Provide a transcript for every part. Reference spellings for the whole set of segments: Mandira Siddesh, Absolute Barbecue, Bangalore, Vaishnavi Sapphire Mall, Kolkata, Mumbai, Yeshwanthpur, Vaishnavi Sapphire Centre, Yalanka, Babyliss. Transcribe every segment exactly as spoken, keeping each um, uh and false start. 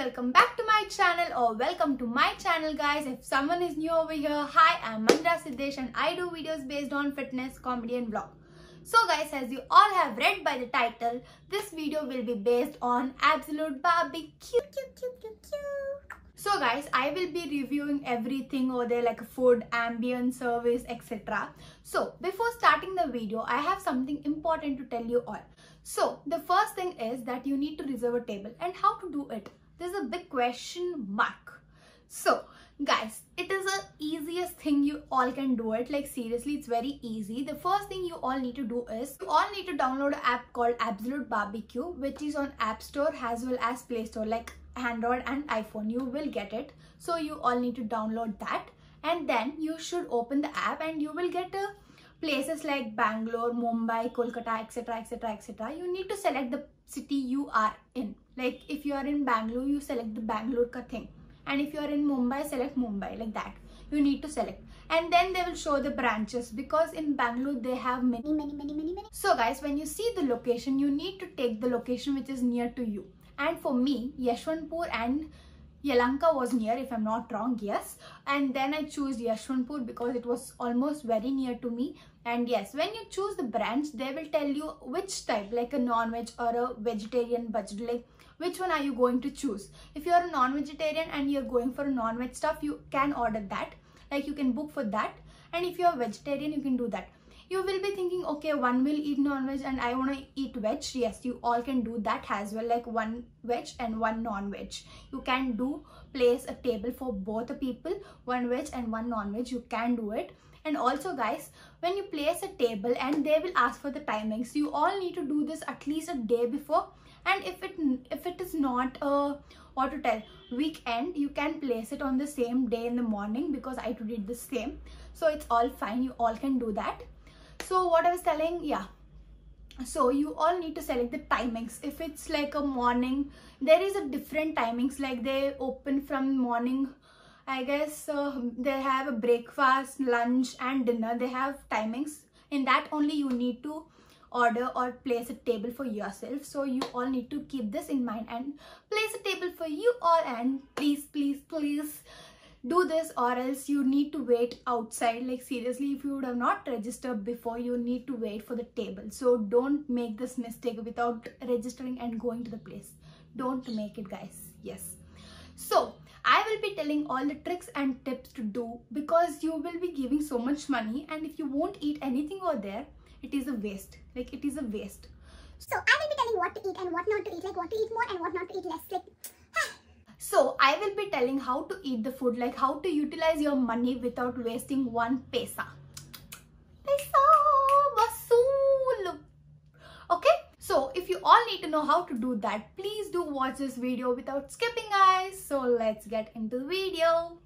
welcome back to my channel or welcome to my channel guys. If someone is new over here, hi, I'm Mandira Siddesh and I do videos based on fitness, comedy and vlog. So guys, as you all have read by the title, this video will be based on Absolute Barbecue. So guys, I will be reviewing everything over there like food, ambience, service, et cetera. So before starting the video, I have something important to tell you all. So the first thing is that you need to reserve a table, and how to do it? This is a big question mark. So guys, it is the easiest thing you all can do it. Like seriously, it's very easy. The first thing you all need to do is you all need to download an app called Absolute Barbecue, which is on App Store as well as Play Store, like Android and iPhone. You will get it. So you all need to download that, and then you should open the app, and you will get a places like Bangalore, Mumbai, Kolkata, etc, etc, et cetera. You need to select the city you are in. Like if you are in Bangalore, you select the Bangalore ka thing, and if you are in Mumbai, select Mumbai, like that. You need to select, and then they will show the branches, because in Bangalore they have many, many, many, many, many. So guys, when you see the location, you need to take the location which is near to you. And for me, Yeshwanthpur and Yalanka was near, if I'm not wrong, yes. And then I chose Yeshwanthpur because it was almost very near to me. And yes, when you choose the branch, they will tell you which type, like a non-veg or a vegetarian budget, like which one are you going to choose. If you are a non-vegetarian and you're going for a non-veg stuff, you can order that, like you can book for that. And if you're vegetarian, you can do that. You will be thinking, okay, one will eat non-veg and I want to eat veg. Yes, you all can do that as well, like one veg and one non-veg. You can do place a table for both the people, one veg and one non-veg. You can do it. And also guys, when you place a table and they will ask for the timings, you all need to do this at least a day before. And if it if it is not a what to tell weekend, you can place it on the same day in the morning, because I did the same. So it's all fine. You all can do that. So what I was telling, yeah, so you all need to select the timings. If it's like a morning, there is a different timings, like they open from morning, I guess uh, they have a breakfast, lunch and dinner. They have timings. In that only you need to order or place a table for yourself. So you all need to keep this in mind and place a table for you all, and please, please, please do this, or else you need to wait outside. Like seriously, if you would have not registered before, you need to wait for the table. So don't make this mistake without registering and going to the place. Don't make it guys. Yes, so I will be telling all the tricks and tips to do, because you will be giving so much money, and if you won't eat anything over there, it is a waste. Like it is a waste. So I will be telling what to eat and what not to eat, like what to eat more and what not to eat less, like so I will be telling how to eat the food, like how to utilize your money without wasting one pesa. Pesa, vasool. Okay, so if you all need to know how to do that, please do watch this video without skipping guys. So let's get into the video.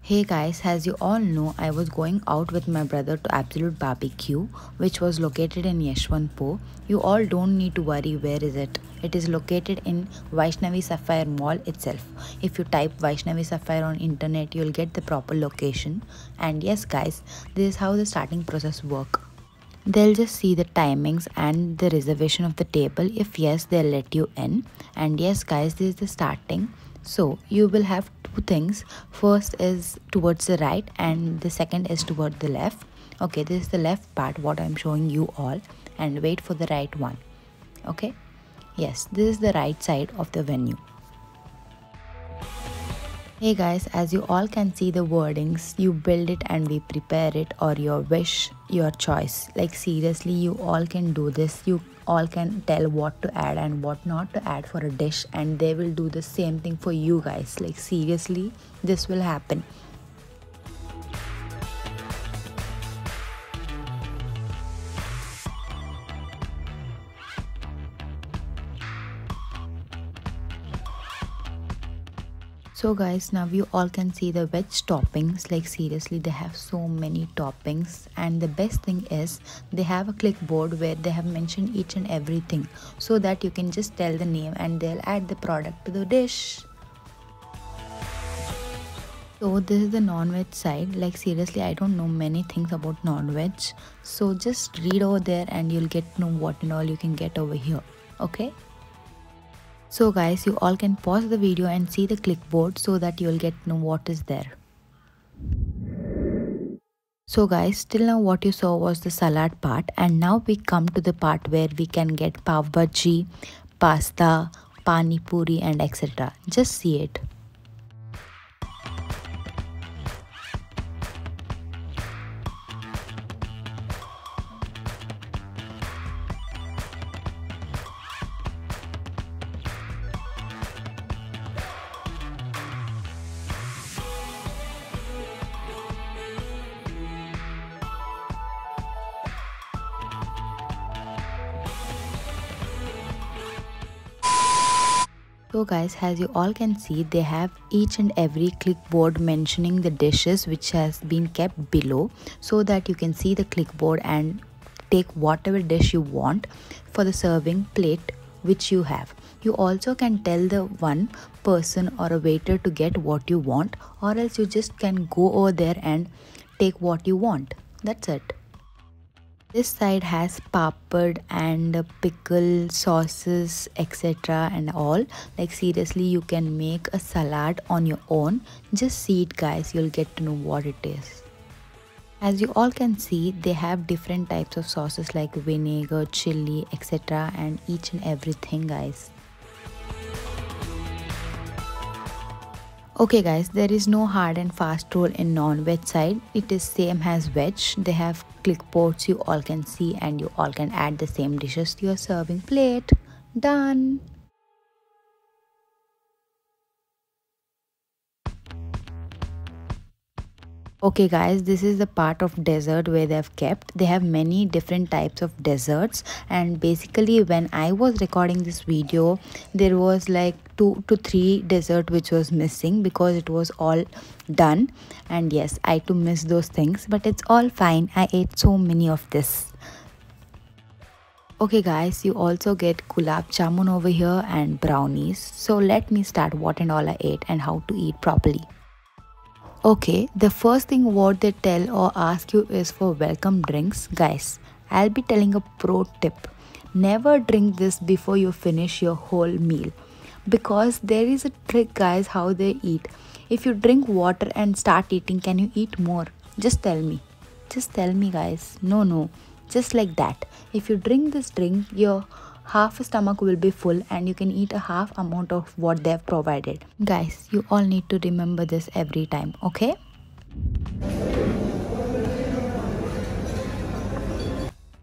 Hey guys, as you all know, I was going out with my brother to Absolute Barbecue, which was located in Yeshwanthpur. You all don't need to worry where is it. It is located in Vaishnavi Sapphire Mall itself. If you type Vaishnavi Sapphire on internet, you'll get the proper location. And yes guys, this is how the starting process works. They'll just see the timings and the reservation of the table. If yes, they'll let you in. And yes guys, this is the starting. So you will have two things. First is towards the right and the second is toward the left. Okay, this is the left part what I'm showing you all, and wait for the right one. Okay, yes, this is the right side of the venue. Hey guys, as you all can see the wordings, you build it and we prepare it, or your wish, your choice. Like seriously, you all can do this. You all can tell what to add and what not to add for a dish, and they will do the same thing for you guys. Like seriously, this will happen. So guys, now you all can see the veg toppings. Like seriously, they have so many toppings, and the best thing is they have a clickboard where they have mentioned each and everything, so that you can just tell the name and they'll add the product to the dish. So this is the non-veg side. Like seriously, I don't know many things about non-veg. So just read over there and you'll get to know what and all you can get over here. Okay. So guys, you all can pause the video and see the clickboard so that you'll get to know what is there. So guys, till now what you saw was the salad part, and now we come to the part where we can get pav bhaji, pasta, pani puri and et cetera. Just see it. So guys, as you all can see, they have each and every clickboard mentioning the dishes which has been kept below, so that you can see the clickboard and take whatever dish you want for the serving plate which you have. You also can tell the one person or a waiter to get what you want, or else you just can go over there and take what you want. That's it. This side has papad and pickle, sauces, et cetera and all. Like seriously, you can make a salad on your own. Just see it guys, you'll get to know what it is. As you all can see, they have different types of sauces like vinegar, chili, et cetera and each and everything guys. Okay guys, there is no hard and fast rule in non-veg side. It is same as veg. They have clickboards you all can see, and you all can add the same dishes to your serving plate. Done. Okay guys, this is the part of dessert where they have kept. They have many different types of desserts, and basically when I was recording this video, there was like two to three dessert which was missing because it was all done, and yes, I too missed those things, but it's all fine. I ate so many of this. Okay guys, you also get gulab jamun over here and brownies. So let me start what and all I ate and how to eat properly. Okay, the first thing what they tell or ask you is for welcome drinks. Guys, I'll be telling a pro tip. Never drink this before you finish your whole meal, because there is a trick guys how they eat. If you drink water and start eating, can you eat more? Just tell me. Just tell me guys. No, no. Just like that. If you drink this drink, your half stomach will be full and you can eat a half amount of what they have provided. Guys, you all need to remember this every time, okay?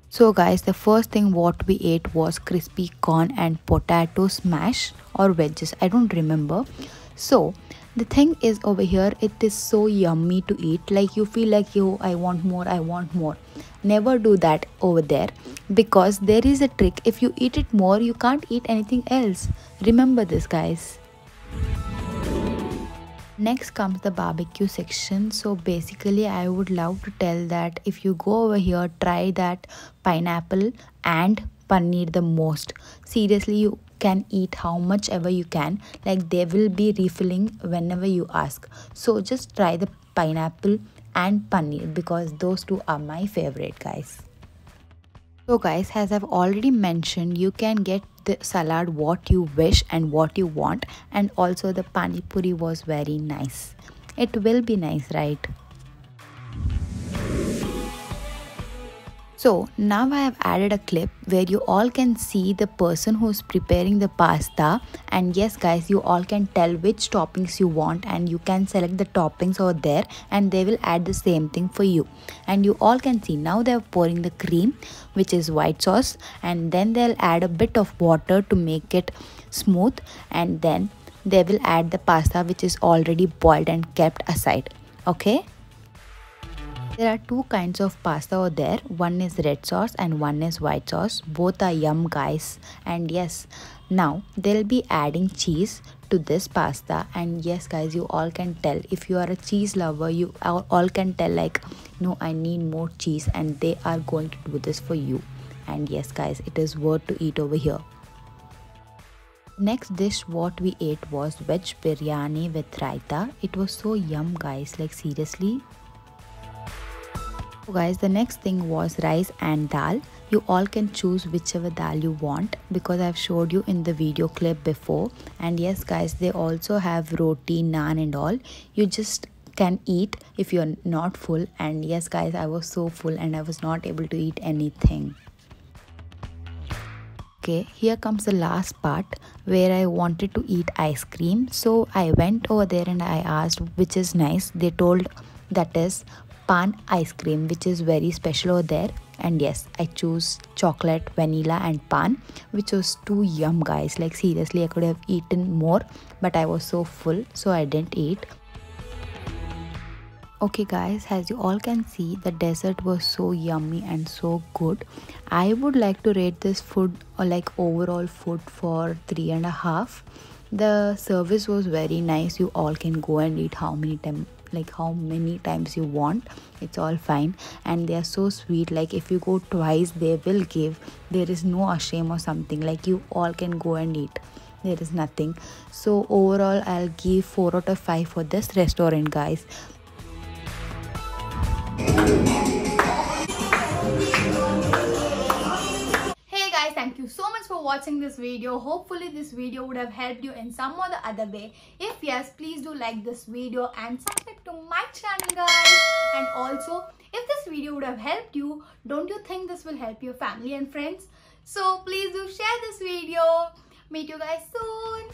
So guys, the first thing what we ate was crispy corn and potato smash or wedges. I don't remember. So the thing is over here, it is so yummy to eat. Like you feel like, yo, I want more, I want more. Never do that over there, because there is a trick. If you eat it more, you can't eat anything else. Remember this guys. Next comes the barbecue section. So basically I would love to tell that if you go over here, try that pineapple and paneer the most. Seriously, you can eat how much ever you can. Like they will be refilling whenever you ask. So just try the pineapple and paneer, because those two are my favorite guys. So guys, as I've already mentioned, you can get the salad what you wish and what you want, and also the pani puri was very nice. It will be nice, right? So now I have added a clip where you all can see the person who's preparing the pasta, and yes guys, you all can tell which toppings you want, and you can select the toppings over there and they will add the same thing for you. And you all can see now they're pouring the cream, which is white sauce, and then they'll add a bit of water to make it smooth, and then they will add the pasta which is already boiled and kept aside. Okay. There are two kinds of pasta over there. One is red sauce and one is white sauce. Both are yum guys. And yes, now they'll be adding cheese to this pasta. And yes guys, you all can tell. If you are a cheese lover, you all can tell like, no, I need more cheese. And they are going to do this for you. And yes guys, it is worth to eat over here. Next dish what we ate was veg biryani with raita. It was so yum guys, like seriously. So guys, the next thing was rice and dal. You all can choose whichever dal you want because I've showed you in the video clip before. And yes guys, they also have roti, naan and all. You just can eat if you're not full. And yes guys, I was so full and I was not able to eat anything. Okay, here comes the last part where I wanted to eat ice cream. So I went over there and I asked which is nice. They told that is pan ice cream, which is very special over there. And yes, I chose chocolate, vanilla and pan, which was too yum guys. Like seriously, I could have eaten more, but I was so full, so I didn't eat. Okay guys, as you all can see, the dessert was so yummy and so good. I would like to rate this food or like overall food for three and a half. The service was very nice. You all can go and eat how many times like how many times you want. It's all fine. And they are so sweet. Like if you go twice, they will give. There is no ashame or something. Like you all can go and eat. There is nothing. So overall, I'll give four out of five for this restaurant, guys. Hey guys, thank you so much for watching this video. Hopefully this video would have helped you in some or the other way. If yes, please do like this video and subscribe to my channel guys. And also, if this video would have helped you, don't you think this will help your family and friends? So please do share this video. Meet you guys soon.